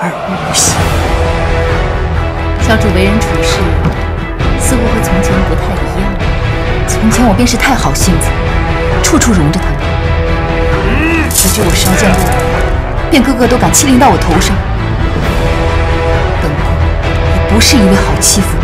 而无息。小主为人处事，似乎和从前不太一样。从前我便是太好性子，处处容着他们。可就我稍见不闻，便个个都敢欺凌到我头上。本宫也不是一位好欺负。